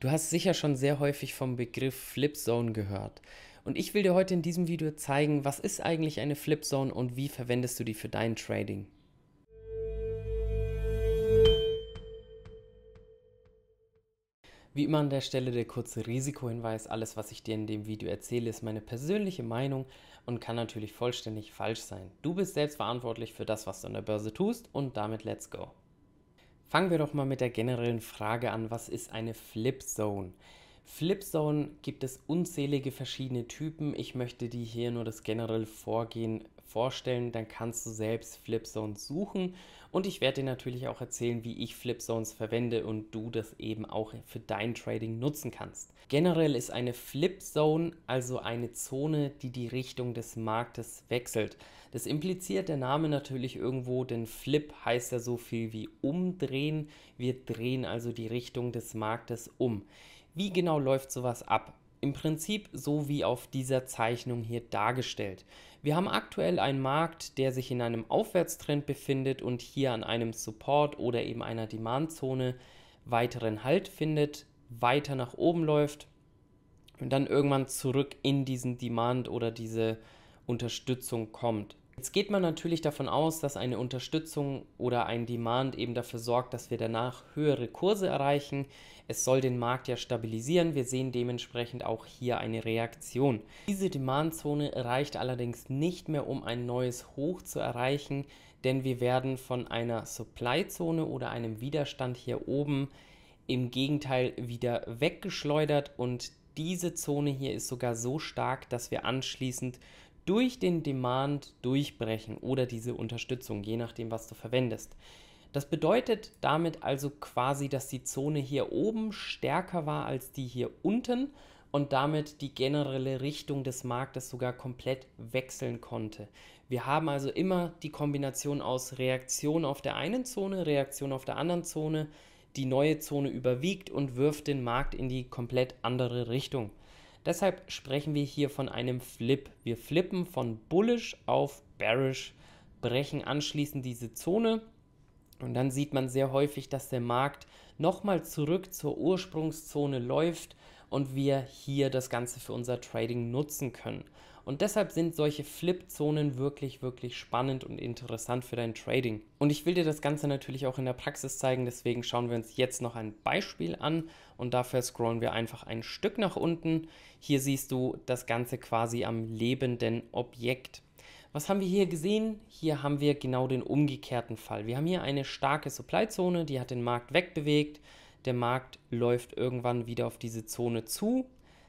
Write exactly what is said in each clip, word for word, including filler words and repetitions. Du hast sicher schon sehr häufig vom Begriff Flipzone gehört. Und ich will dir heute in diesem Video zeigen, was ist eigentlich eine Flipzone und wie verwendest du die für dein Trading. Wie immer an der Stelle der kurze Risikohinweis, alles was ich dir in dem Video erzähle, ist meine persönliche Meinung und kann natürlich vollständig falsch sein. Du bist selbst verantwortlich für das, was du an der Börse tust und damit let's go. Fangen wir doch mal mit der generellen Frage an, was ist eine Flipzone? Flipzone gibt es unzählige verschiedene Typen. Ich möchte dir hier nur das generelle Vorgehen vorstellen, dann kannst du selbst Flipzones suchen und ich werde dir natürlich auch erzählen, wie ich Flipzones verwende und du das eben auch für dein Trading nutzen kannst. Generell ist eine Flipzone also eine Zone, die die Richtung des Marktes wechselt. Das impliziert der Name natürlich irgendwo, denn Flip heißt ja so viel wie umdrehen. Wir drehen also die Richtung des Marktes um. Wie genau läuft sowas ab? Im Prinzip so wie auf dieser Zeichnung hier dargestellt. Wir haben aktuell einen Markt, der sich in einem Aufwärtstrend befindet und hier an einem Support oder eben einer Demandzone weiteren Halt findet, weiter nach oben läuft und dann irgendwann zurück in diesen Demand oder diese Unterstützung kommt. Jetzt geht man natürlich davon aus, dass eine Unterstützung oder ein Demand eben dafür sorgt, dass wir danach höhere Kurse erreichen. Es soll den Markt ja stabilisieren. Wir sehen dementsprechend auch hier eine Reaktion. Diese Demandzone reicht allerdings nicht mehr, um ein neues Hoch zu erreichen, denn wir werden von einer Supplyzone oder einem Widerstand hier oben im Gegenteil wieder weggeschleudert und diese Zone hier ist sogar so stark, dass wir anschließend durch den Demand durchbrechen oder diese Unterstützung, je nachdem, was du verwendest. Das bedeutet damit also quasi, dass die Zone hier oben stärker war als die hier unten und damit die generelle Richtung des Marktes sogar komplett wechseln konnte. Wir haben also immer die Kombination aus Reaktion auf der einen Zone, Reaktion auf der anderen Zone, die neue Zone überwiegt und wirft den Markt in die komplett andere Richtung. Deshalb sprechen wir hier von einem Flip. Wir flippen von bullish auf bearish, brechen anschließend diese Zone und dann sieht man sehr häufig, dass der Markt nochmal zurück zur Ursprungszone läuft und wir hier das Ganze für unser Trading nutzen können. Und deshalb sind solche Flip-Zonen wirklich, wirklich spannend und interessant für dein Trading. Und ich will dir das Ganze natürlich auch in der Praxis zeigen, deswegen schauen wir uns jetzt noch ein Beispiel an und dafür scrollen wir einfach ein Stück nach unten. Hier siehst du das Ganze quasi am lebenden Objekt. Was haben wir hier gesehen? Hier haben wir genau den umgekehrten Fall. Wir haben hier eine starke Supply-Zone, die hat den Markt wegbewegt. Der Markt läuft irgendwann wieder auf diese Zone zu,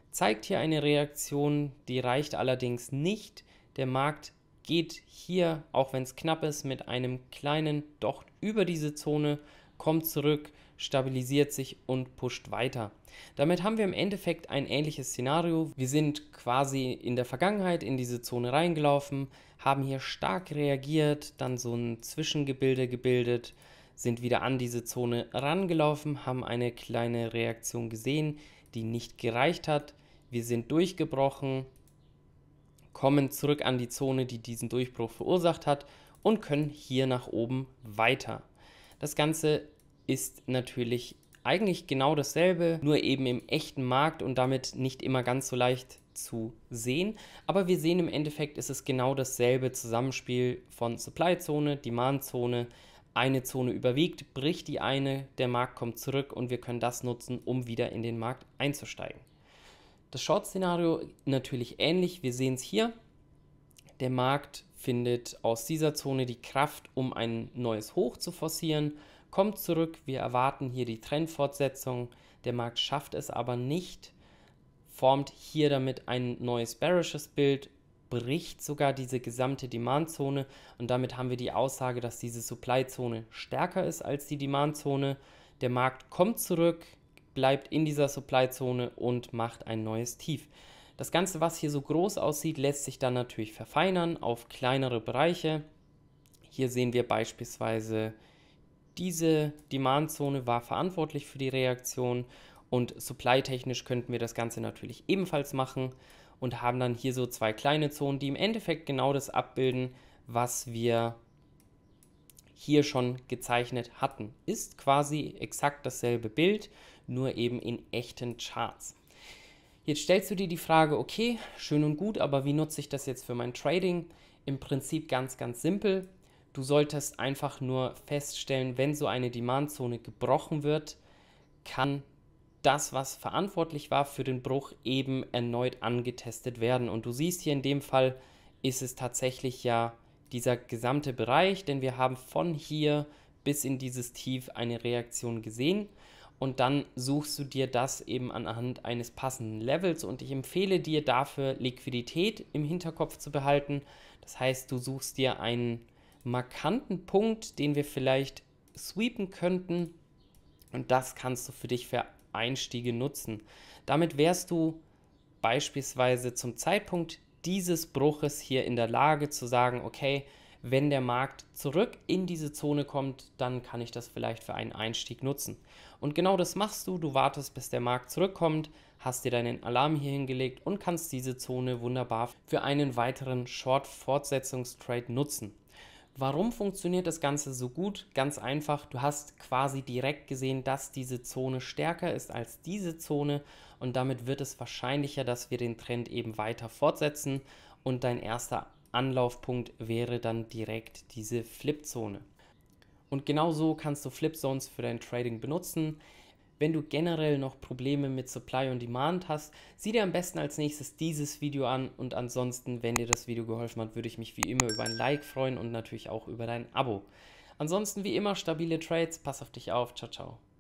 zeigt hier eine Reaktion, die reicht allerdings nicht. Der Markt geht hier, auch wenn es knapp ist, mit einem kleinen Docht über diese Zone, kommt zurück, stabilisiert sich und pusht weiter. Damit haben wir im Endeffekt ein ähnliches Szenario. Wir sind quasi in der Vergangenheit in diese Zone reingelaufen, haben hier stark reagiert, dann so ein Zwischengebilde gebildet, sind wieder an diese Zone rangelaufen, haben eine kleine Reaktion gesehen, die nicht gereicht hat. Wir sind durchgebrochen, kommen zurück an die Zone, die diesen Durchbruch verursacht hat und können hier nach oben weiter. Das Ganze ist natürlich eigentlich genau dasselbe, nur eben im echten Markt und damit nicht immer ganz so leicht zu sehen. Aber wir sehen im Endeffekt, ist es genau dasselbe Zusammenspiel von Supply-Zone, Demand-Zone. Eine Zone überwiegt, bricht die eine, der Markt kommt zurück und wir können das nutzen, um wieder in den Markt einzusteigen. Das Short-Szenario natürlich ähnlich, wir sehen es hier. Der Markt findet aus dieser Zone die Kraft, um ein neues Hoch zu forcieren, kommt zurück, wir erwarten hier die Trendfortsetzung, der Markt schafft es aber nicht, formt hier damit ein neues bearishes Bild, bricht sogar diese gesamte Demandzone und damit haben wir die Aussage, dass diese Supplyzone stärker ist als die Demandzone. Der Markt kommt zurück, bleibt in dieser Supplyzone und macht ein neues Tief. Das Ganze, was hier so groß aussieht, lässt sich dann natürlich verfeinern auf kleinere Bereiche. Hier sehen wir beispielsweise, diese Demandzone war verantwortlich für die Reaktion und supply-technisch könnten wir das Ganze natürlich ebenfalls machen. Und haben dann hier so zwei kleine Zonen, die im Endeffekt genau das abbilden, was wir hier schon gezeichnet hatten. Ist quasi exakt dasselbe Bild, nur eben in echten Charts. Jetzt stellst du dir die Frage, okay, schön und gut, aber wie nutze ich das jetzt für mein Trading? Im Prinzip ganz, ganz simpel. Du solltest einfach nur feststellen, wenn so eine Demandzone gebrochen wird, kann das, was verantwortlich war für den Bruch, eben erneut angetestet werden. Und du siehst hier in dem Fall, ist es tatsächlich ja dieser gesamte Bereich, denn wir haben von hier bis in dieses Tief eine Reaktion gesehen. Und dann suchst du dir das eben anhand eines passenden Levels und ich empfehle dir dafür, Liquidität im Hinterkopf zu behalten. Das heißt, du suchst dir einen markanten Punkt, den wir vielleicht sweepen könnten und das kannst du für dich für Einstiege nutzen. Damit wärst du beispielsweise zum Zeitpunkt dieses Bruches hier in der Lage zu sagen, okay, wenn der Markt zurück in diese Zone kommt, dann kann ich das vielleicht für einen Einstieg nutzen. Und genau das machst du, du wartest, bis der Markt zurückkommt, hast dir deinen Alarm hier hingelegt und kannst diese Zone wunderbar für einen weiteren Short-Fortsetzungstrade nutzen. Warum funktioniert das Ganze so gut? Ganz einfach, du hast quasi direkt gesehen, dass diese Zone stärker ist als diese Zone und damit wird es wahrscheinlicher, dass wir den Trend eben weiter fortsetzen und dein erster Anlaufpunkt wäre dann direkt diese Flipzone. Und genau so kannst du Flipzones für dein Trading benutzen. Wenn du generell noch Probleme mit Supply und Demand hast, sieh dir am besten als nächstes dieses Video an und ansonsten, wenn dir das Video geholfen hat, würde ich mich wie immer über ein Like freuen und natürlich auch über dein Abo. Ansonsten wie immer stabile Trades, pass auf dich auf, ciao, ciao.